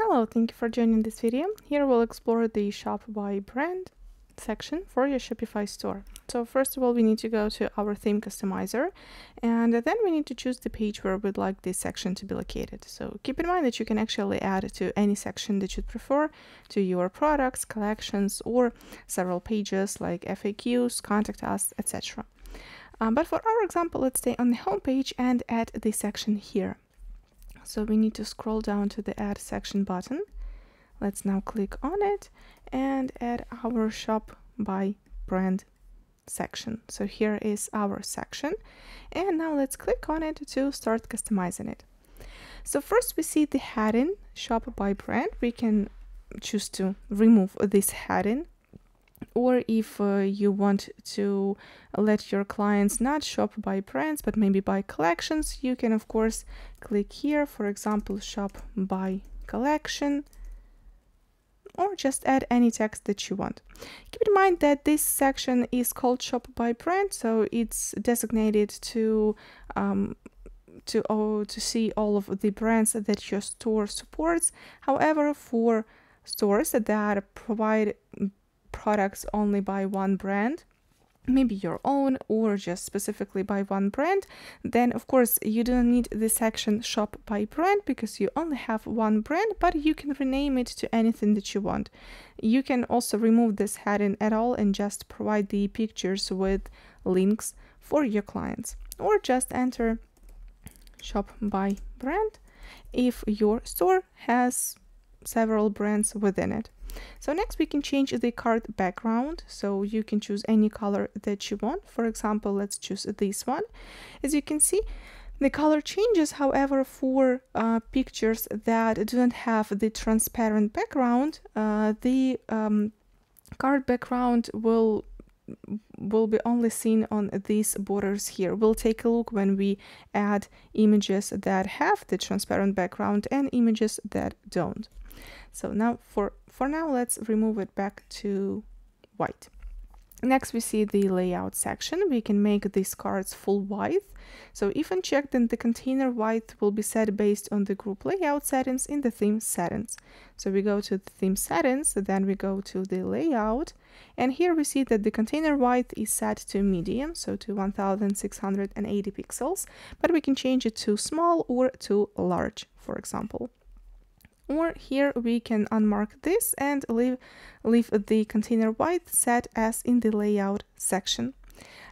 Hello, thank you for joining this video. Here we'll explore the Shopify brand section for your Shopify store. So first of all, we need to go to our theme customizer, and then we need to choose the page where we'd like this section to be located. So keep in mind that you can actually add to any section that you prefer to your products, collections, or several pages like FAQs, contact us, etc. But for our example, let's stay on the home page and add this section here. So we need to scroll down to the Add Section button. Let's now click on it and add our Shop by Brand section. So here is our section. And now let's click on it to start customizing it. So first we see the heading Shop by Brand. We can choose to remove this heading. Or if you want to let your clients not shop by brands, but maybe by collections, you can, of course, click here, for example, shop by collection, or just add any text that you want. Keep in mind that this section is called shop by brand, so it's designated to see all of the brands that your store supports. However, for stores that provide products only by one brand, maybe your own or just specifically by one brand, then of course you don't need this section shop by brand because you only have one brand, but you can rename it to anything that you want. You can also remove this heading at all and just provide the pictures with links for your clients, or just enter shop by brand if your store has several brands within it. So next we can change the card background, so you can choose any color that you want. For example, let's choose this one. As you can see, the color changes, however, for pictures that don't have the transparent background, the card background will be only seen on these borders here. We'll take a look when we add images that have the transparent background and images that don't. So now for now, let's remove it back to white. Next, we see the layout section. We can make these cards full width. So if unchecked, then the container width will be set based on the group layout settings in the theme settings. So we go to the theme settings, then we go to the layout, and here we see that the container width is set to medium, so to 1680 pixels, but we can change it to small or to large, for example. Or here we can unmark this and leave the container width set as in the layout section.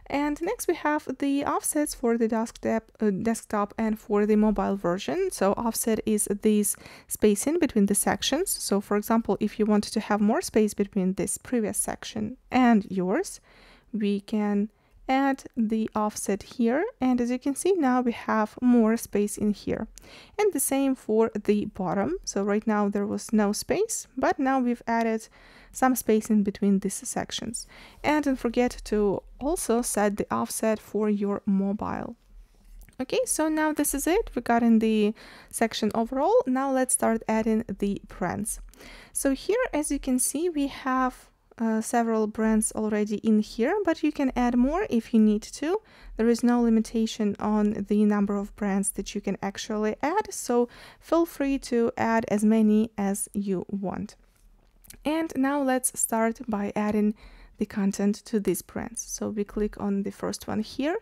And next we have the offsets for the desktop and for the mobile version. So offset is this spacing between the sections. So for example, if you want to have more space between this previous section and yours, we can add the offset here, and as you can see, now we have more space in here. And the same for the bottom. So right now there was no space, but now we've added some space in between these sections. And don't forget to also set the offset for your mobile. Okay, so now this is it regarding the section overall. Now let's start adding the brands. So here, as you can see, we have several brands already in here, but you can add more if you need to. There is no limitation on the number of brands that you can actually add, so feel free to add as many as you want. And now let's start by adding the content to these brands. So we click on the first one here,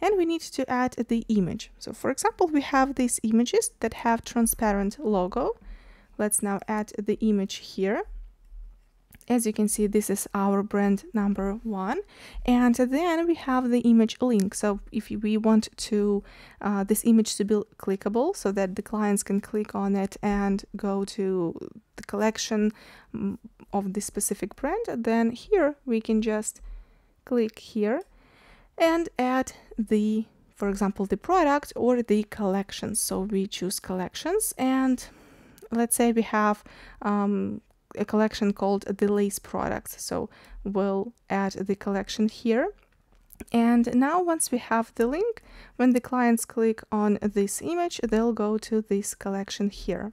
and we need to add the image. So for example, we have these images that have transparent logo. Let's now add the image here. As you can see, this is our brand number one, and then we have the image link. So if we want to this image to be clickable so that the clients can click on it and go to the collection of this specific brand, then here we can just click here and add the, for example, the product or the collections. So we choose collections, and let's say we have a collection called the lace products, so we'll add the collection here. And now once we have the link, when the clients click on this image, they'll go to this collection here.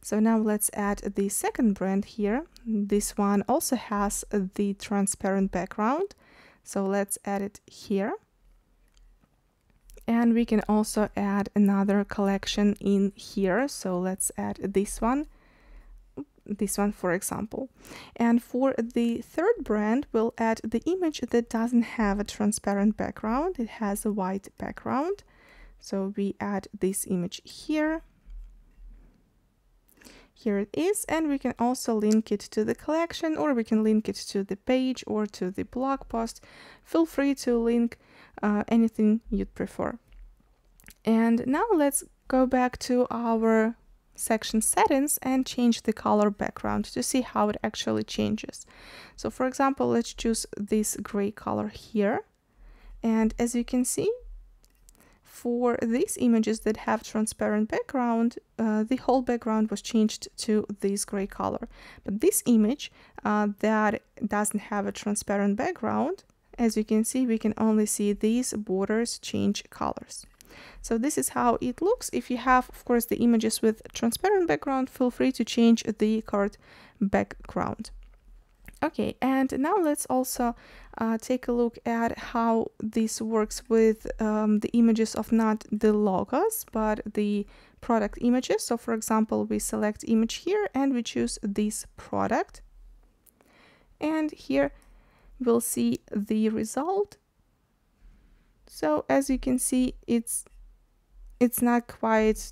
So now let's add the second brand here. This one also has the transparent background, so let's add it here. And we can also add another collection in here, so let's add this one this one, for example. And for the third brand, we'll add the image that doesn't have a transparent background. It has a white background. So we add this image here. Here it is, and we can also link it to the collection, or we can link it to the page or to the blog post. Feel free to link anything you'd prefer. And now let's go back to our section settings and change the color background to see how it actually changes. So for example, let's choose this gray color here. And as you can see, for these images that have transparent background, the whole background was changed to this gray color. But this image that doesn't have a transparent background, as you can see, we can only see these borders change colors. So this is how it looks. If you have, of course, the images with transparent background, feel free to change the card background. Okay, and now let's also take a look at how this works with the images of not the logos, but the product images. So for example, we select image here and we choose this product. And here we'll see the result. So as you can see, it's not quite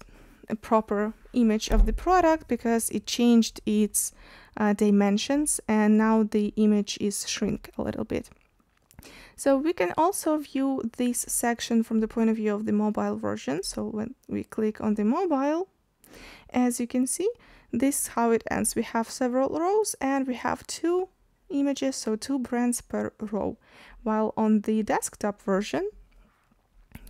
a proper image of the product because it changed its dimensions, and now the image is shrink a little bit. So we can also view this section from the point of view of the mobile version. So when we click on the mobile, as you can see, this is how it ends. We have several rows and we have two images, so two brands per row, while on the desktop version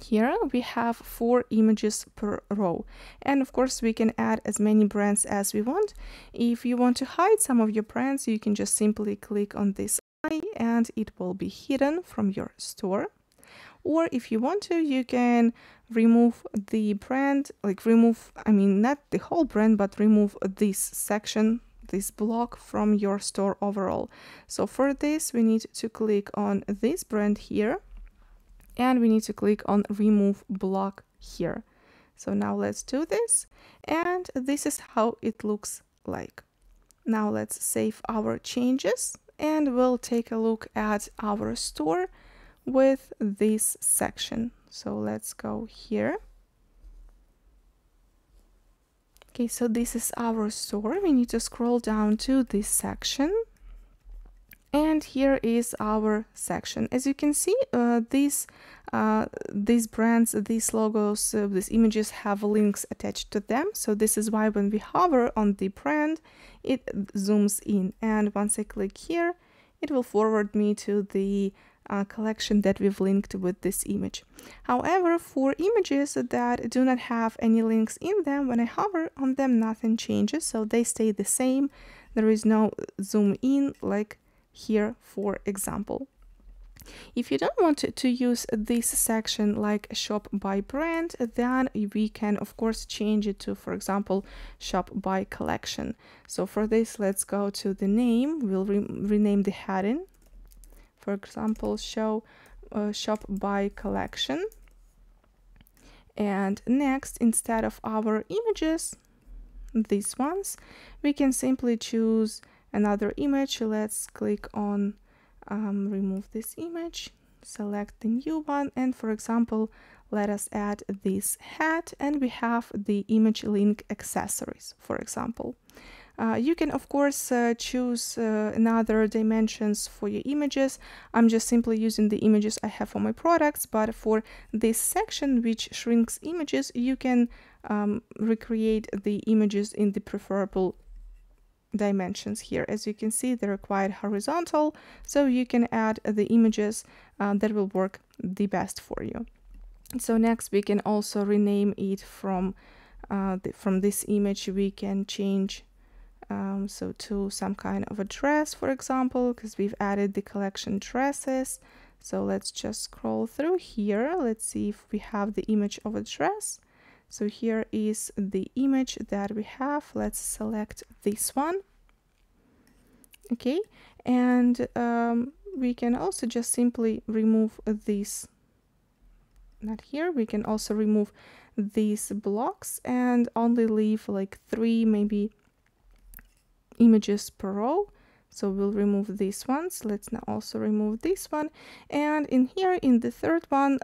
here we have four images per row. And of course we can add as many brands as we want. If you want to hide some of your brands, you can just simply click on this eye and it will be hidden from your store. Or if you want to, you can remove the brand, like remove, I mean, not the whole brand, but remove this section, this block from your store overall. So for this, we need to click on this brand here. And we need to click on remove block here. So now let's do this. And this is how it looks like. Now let's save our changes and we'll take a look at our store with this section. So let's go here. Okay, so this is our store. We need to scroll down to this section. And here is our section. As you can see, these brands, these logos, these images have links attached to them. So this is why when we hover on the brand, it zooms in. And once I click here, it will forward me to the collection that we've linked with this image. However, for images that do not have any links in them, when I hover on them, nothing changes. So they stay the same. There is no zoom in like here, for example. If you don't want to use this section like shop by brand, then we can of course change it to, for example, shop by collection. So for this, let's go to the name. We'll rename the heading, for example, shop by collection. And next, instead of our images, these ones, we can simply choose another image. Let's click on remove this image, select the new one, and for example, let us add this hat, and we have the image link accessories, for example. You can of course choose another dimensions for your images. I'm just simply using the images I have for my products, but for this section which shrinks images, you can recreate the images in the preferable dimensions here. As you can see, they're quite horizontal, so you can add the images that will work the best for you. So next, we can also rename it from this image. We can change so to some kind of a dress, for example, because we've added the collection dresses. So let's just scroll through here. Let's see if we have the image of a dress. So here is the image that we have. Let's select this one. Okay, and we can also just simply remove this, not here, we can also remove these blocks and only leave like three maybe images per row. So we'll remove these ones. Let's now also remove this one. And in here, in the third one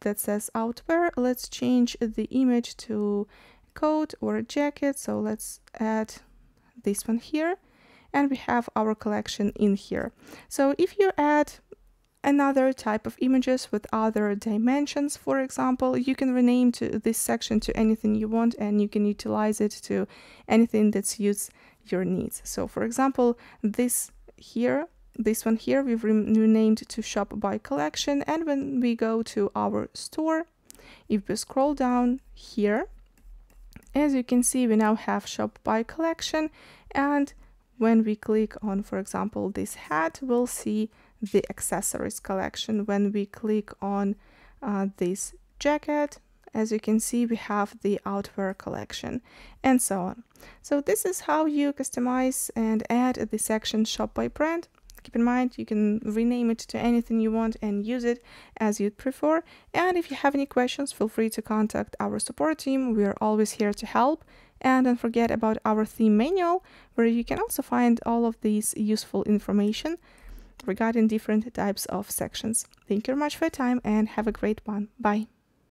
that says outerwear, let's change the image to a coat or a jacket. So let's add this one here. And we have our collection in here. So if you add another type of images with other dimensions, for example, you can rename this section to anything you want, and you can utilize it to anything that suits your needs. So for example, this one here we've renamed to Shop by Collection. And when we go to our store, if we scroll down here, as you can see, we now have Shop by Collection. And when we click on, for example, this hat, we'll see the accessories collection. When we click on this jacket, as you can see, we have the outerwear collection and so on. So this is how you customize and add the section Shop by Brand. Keep in mind, you can rename it to anything you want and use it as you'd prefer. And if you have any questions, feel free to contact our support team. We are always here to help. And don't forget about our theme manual, where you can also find all of these useful information regarding different types of sections. Thank you very much for your time and have a great one. Bye.